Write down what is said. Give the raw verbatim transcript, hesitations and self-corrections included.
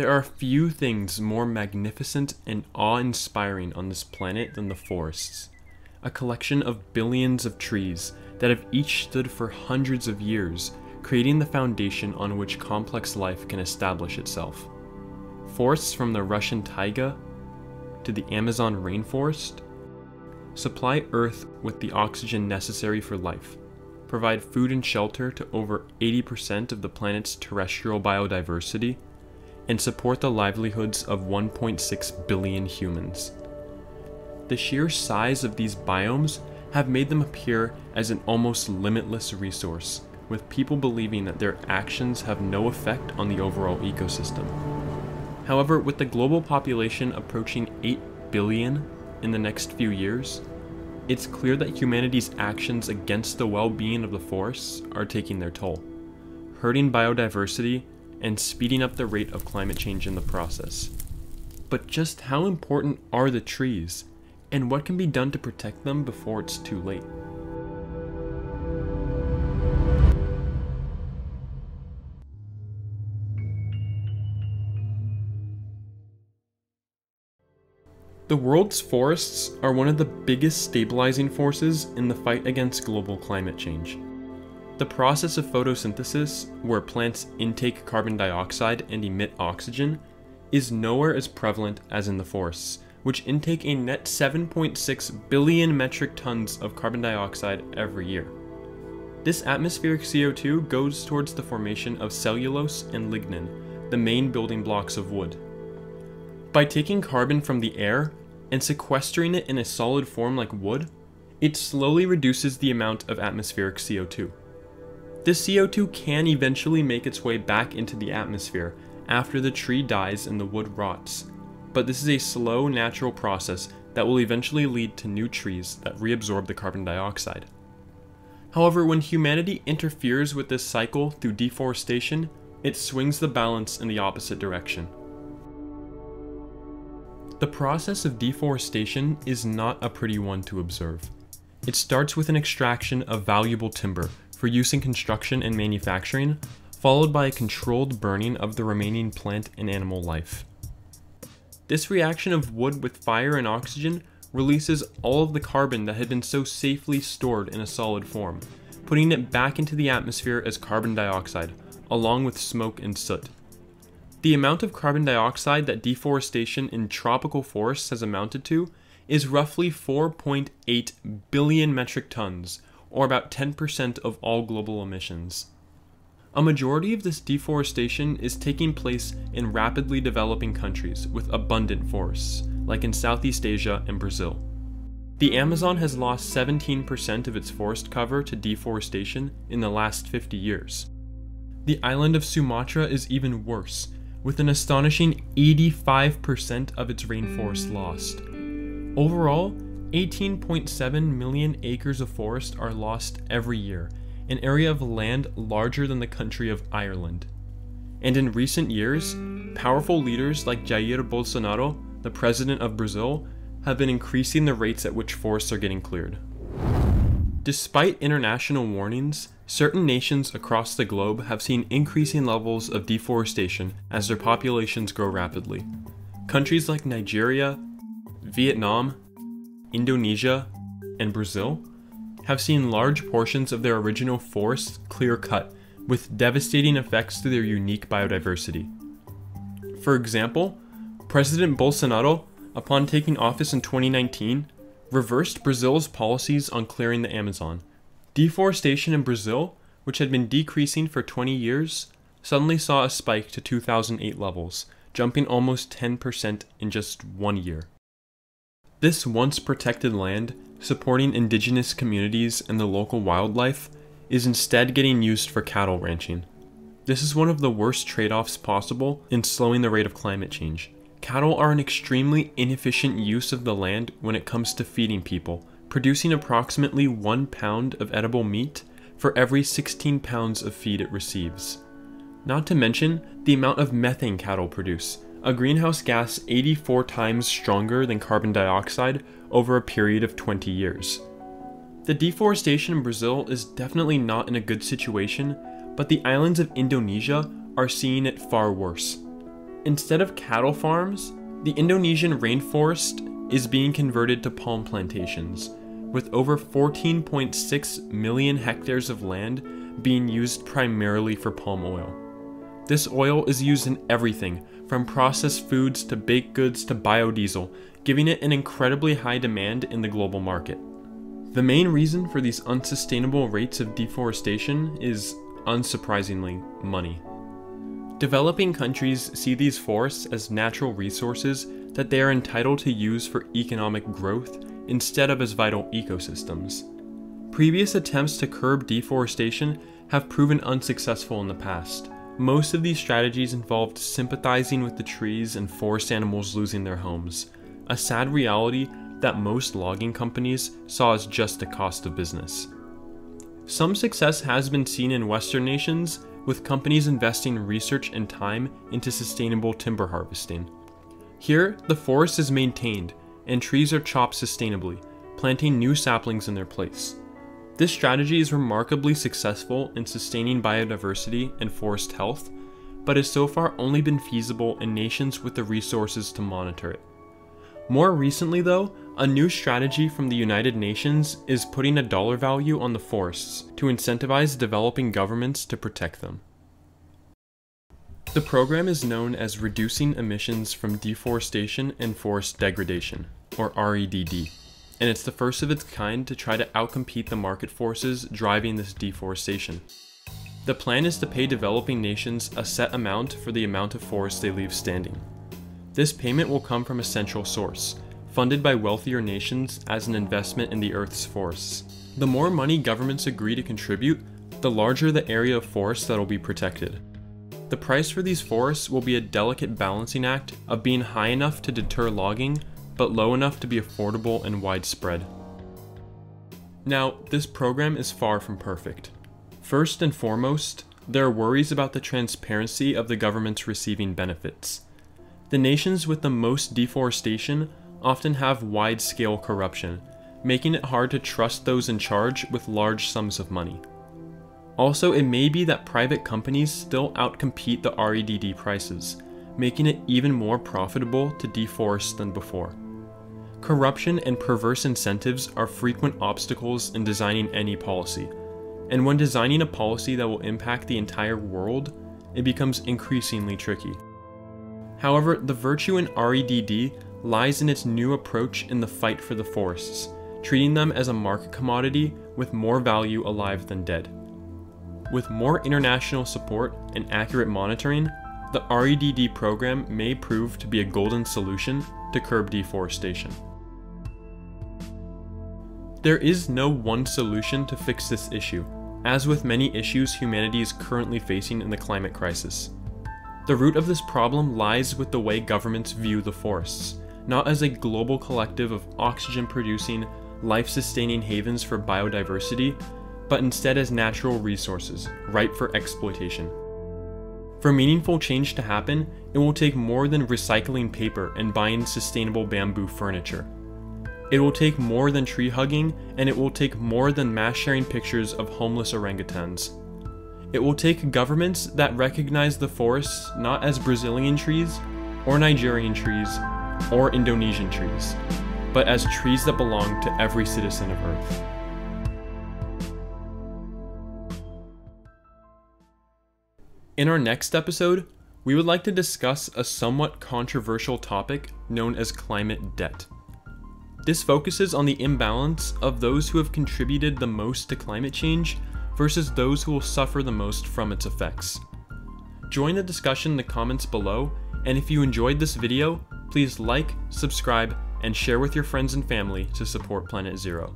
There are few things more magnificent and awe-inspiring on this planet than the forests. A collection of billions of trees that have each stood for hundreds of years, creating the foundation on which complex life can establish itself. Forests from the Russian taiga to the Amazon rainforest supply Earth with the oxygen necessary for life, provide food and shelter to over eighty percent of the planet's terrestrial biodiversity, and support the livelihoods of one point six billion humans. The sheer size of these biomes have made them appear as an almost limitless resource, with people believing that their actions have no effect on the overall ecosystem. However, with the global population approaching eight billion in the next few years, it's clear that humanity's actions against the well-being of the forests are taking their toll, hurting biodiversity and speeding up the rate of climate change in the process. But just how important are the trees, and what can be done to protect them before it's too late? The world's forests are one of the biggest stabilizing forces in the fight against global climate change. The process of photosynthesis, where plants intake carbon dioxide and emit oxygen, is nowhere as prevalent as in the forests, which intake a net seven point six billion metric tons of carbon dioxide every year. This atmospheric C O two goes towards the formation of cellulose and lignin, the main building blocks of wood. By taking carbon from the air and sequestering it in a solid form like wood, it slowly reduces the amount of atmospheric C O two. This C O two can eventually make its way back into the atmosphere after the tree dies and the wood rots, but this is a slow, natural process that will eventually lead to new trees that reabsorb the carbon dioxide. However, when humanity interferes with this cycle through deforestation, it swings the balance in the opposite direction. The process of deforestation is not a pretty one to observe. It starts with an extraction of valuable timber for use in construction and manufacturing, followed by a controlled burning of the remaining plant and animal life. This reaction of wood with fire and oxygen releases all of the carbon that had been so safely stored in a solid form, putting it back into the atmosphere as carbon dioxide, along with smoke and soot. The amount of carbon dioxide that deforestation in tropical forests has amounted to is roughly four point eight billion metric tons, or about ten percent of all global emissions. A majority of this deforestation is taking place in rapidly developing countries with abundant forests, like in Southeast Asia and Brazil. The Amazon has lost seventeen percent of its forest cover to deforestation in the last fifty years. The island of Sumatra is even worse, with an astonishing eighty-five percent of its rainforest lost. Overall, eighteen point seven million acres of forest are lost every year, an area of land larger than the country of Ireland. And in recent years, powerful leaders like Jair Bolsonaro, the president of Brazil, have been increasing the rates at which forests are getting cleared. Despite international warnings, certain nations across the globe have seen increasing levels of deforestation as their populations grow rapidly. Countries like Nigeria, Vietnam, Indonesia, and Brazil have seen large portions of their original forests clear-cut, with devastating effects to their unique biodiversity. For example, President Bolsonaro, upon taking office in twenty nineteen, reversed Brazil's policies on clearing the Amazon. Deforestation in Brazil, which had been decreasing for twenty years, suddenly saw a spike to two thousand eight levels, jumping almost ten percent in just one year. This once protected land, supporting indigenous communities and the local wildlife, is instead getting used for cattle ranching. This is one of the worst trade-offs possible in slowing the rate of climate change. Cattle are an extremely inefficient use of the land when it comes to feeding people, producing approximately one pound of edible meat for every sixteen pounds of feed it receives. Not to mention the amount of methane cattle produce, a greenhouse gas eighty-four times stronger than carbon dioxide over a period of twenty years. The deforestation in Brazil is definitely not in a good situation, but the islands of Indonesia are seeing it far worse. Instead of cattle farms, the Indonesian rainforest is being converted to palm plantations, with over fourteen point six million hectares of land being used primarily for palm oil. This oil is used in everything, from processed foods to baked goods to biodiesel, giving it an incredibly high demand in the global market. The main reason for these unsustainable rates of deforestation is, unsurprisingly, money. Developing countries see these forests as natural resources that they are entitled to use for economic growth instead of as vital ecosystems. Previous attempts to curb deforestation have proven unsuccessful in the past. Most of these strategies involved sympathizing with the trees and forest animals losing their homes, a sad reality that most logging companies saw as just the cost of business. Some success has been seen in Western nations, with companies investing research and time into sustainable timber harvesting. Here, the forest is maintained, and trees are chopped sustainably, planting new saplings in their place. This strategy is remarkably successful in sustaining biodiversity and forest health, but has so far only been feasible in nations with the resources to monitor it. More recently though, a new strategy from the United Nations is putting a dollar value on the forests to incentivize developing governments to protect them. The program is known as Reducing Emissions from Deforestation and Forest Degradation, or REDD, and it's the first of its kind to try to outcompete the market forces driving this deforestation. The plan is to pay developing nations a set amount for the amount of forest they leave standing. This payment will come from a central source, funded by wealthier nations as an investment in the Earth's forests. The more money governments agree to contribute, the larger the area of forest that will be protected. The price for these forests will be a delicate balancing act of being high enough to deter logging, but low enough to be affordable and widespread. Now, this program is far from perfect. First and foremost, there are worries about the transparency of the governments receiving benefits. The nations with the most deforestation often have wide-scale corruption, making it hard to trust those in charge with large sums of money. Also, it may be that private companies still outcompete the REDD prices, making it even more profitable to deforest than before. Corruption and perverse incentives are frequent obstacles in designing any policy, and when designing a policy that will impact the entire world, it becomes increasingly tricky. However, the virtue in REDD lies in its new approach in the fight for the forests, treating them as a market commodity with more value alive than dead. With more international support and accurate monitoring, the REDD program may prove to be a golden solution to curb deforestation. There is no one solution to fix this issue, as with many issues humanity is currently facing in the climate crisis. The root of this problem lies with the way governments view the forests, not as a global collective of oxygen-producing, life-sustaining havens for biodiversity, but instead as natural resources, ripe for exploitation. For meaningful change to happen, it will take more than recycling paper and buying sustainable bamboo furniture. It will take more than tree hugging, and it will take more than mass sharing pictures of homeless orangutans. It will take governments that recognize the forests not as Brazilian trees, or Nigerian trees, or Indonesian trees, but as trees that belong to every citizen of Earth. In our next episode, we would like to discuss a somewhat controversial topic known as climate debt. This focuses on the imbalance of those who have contributed the most to climate change versus those who will suffer the most from its effects. Join the discussion in the comments below, and if you enjoyed this video, please like, subscribe, and share with your friends and family to support Planet Zero.